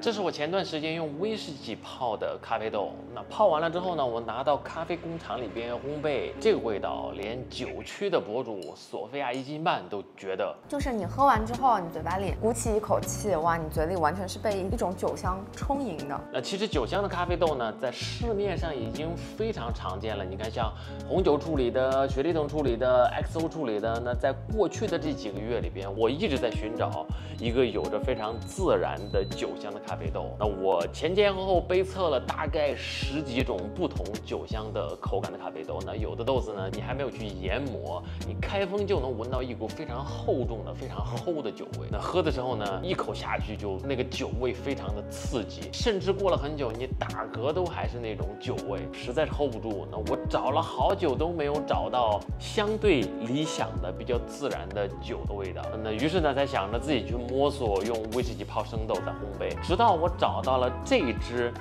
这是我前段时间用威士忌泡的咖啡豆。那泡完了之后呢，我拿到咖啡工厂里边烘焙，这个味道连酒区的博主索菲亚一斤半都觉得。就是你喝完之后，你嘴巴里鼓起一口气，哇，你嘴里完全是被一种酒香充盈的。那其实酒香的咖啡豆呢，在市面上已经非常常见了。你看，像红酒处理的、雪莉桶处理的、XO 处理的，那在过去的这几个月里边，我一直在寻找一个有着非常自然的酒香的咖啡豆。那我前前后后杯测了大概10几种不同酒香的口感的咖啡豆。那有的豆子呢，你还没有去研磨，你开封就能闻到一股非常厚重的、非常齁的酒味。那喝的时候呢，一口下去就那个酒味非常的刺激，甚至过了很久，你打嗝都还是那种酒味，实在是 hold 不住。那我找了好久都没有找到相对理想的、比较自然的酒的味道。那于是呢，才想着自己去摸索，用威士忌泡生豆再烘焙。直到我找到了这一支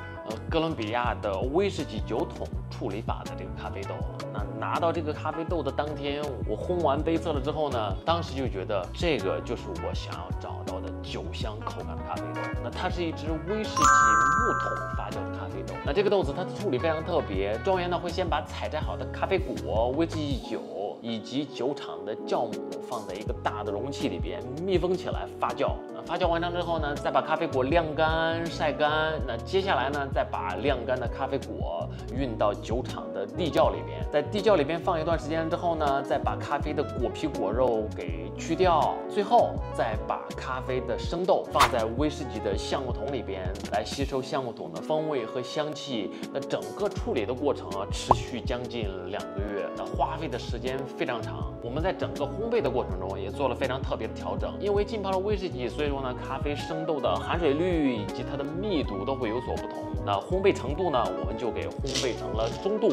哥伦比亚的威士忌酒桶处理法的这个咖啡豆。那拿到这个咖啡豆的当天，我烘完杯测了之后呢，当时就觉得这个就是我想要找到的酒香口感的咖啡豆。那它是一支威士忌木桶发酵的咖啡豆。那这个豆子它的处理非常特别，庄园呢会先把采摘好的咖啡果、威士忌酒以及酒厂的酵母放在一个大的容器里边，密封起来发酵。那发酵完成之后呢，再把咖啡果晾干、晒干。那接下来呢，再把晾干的咖啡果运到酒厂的地窖里边，在地窖里边放一段时间之后呢，再把咖啡的果皮、果肉给去掉，最后再把咖啡的生豆放在威士忌的橡木桶里边，来吸收橡木桶的风味和香气。那整个处理的过程啊，持续将近2个月，那花费的时间非常长。我们在整个烘焙的过程中也做了非常特别的调整，因为浸泡了威士忌，所以说呢，咖啡生豆的含水率以及它的密度都会有所不同。那烘焙程度呢，我们就给烘焙成了中度，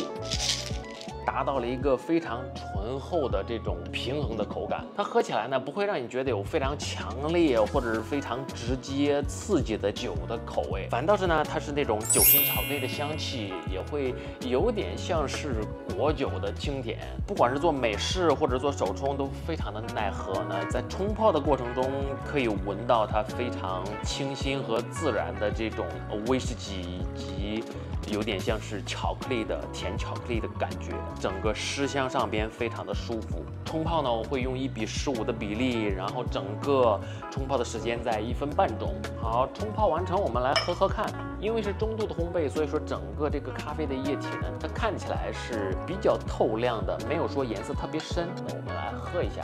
达到了一个非常醇厚的这种平衡的口感。它喝起来呢，不会让你觉得有非常强烈或者是非常直接刺激的酒的口味，反倒是呢，它是那种酒心草醉的香气，也会有点像是果酒的清甜。不管是做美式或者做手冲，都非常的耐喝呢。在冲泡的过程中，可以闻到它非常清新和自然的这种威士忌以及有点像是巧克力的甜巧克力的感觉，整个湿香上边非常的舒服。冲泡呢，我会用1:15的比例，然后整个冲泡的时间在1分半钟。好，冲泡完成，我们来喝喝看。因为是中度的烘焙，所以说整个这个咖啡的液体呢，它看起来是比较透亮的，没有说颜色特别深。那我们来喝一下。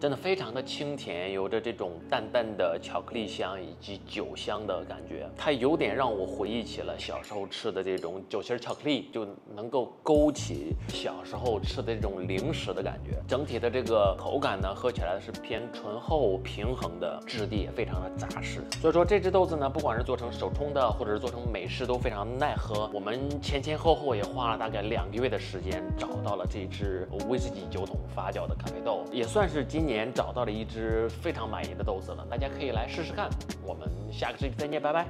真的非常的清甜，有着这种淡淡的巧克力香以及酒香的感觉。它有点让我回忆起了小时候吃的这种酒心巧克力，就能够勾起小时候吃的这种零食的感觉。整体的这个口感呢，喝起来是偏醇厚平衡的，质地也非常的扎实。所以说这只豆子呢，不管是做成手冲的，或者是做成美式，都非常耐喝。我们前前后后也花了大概2个月的时间，找到了这只威士忌酒桶发酵的咖啡豆，也算是今年找到了一只非常满意的豆子了，大家可以来试试看。我们下个视频再见，拜拜。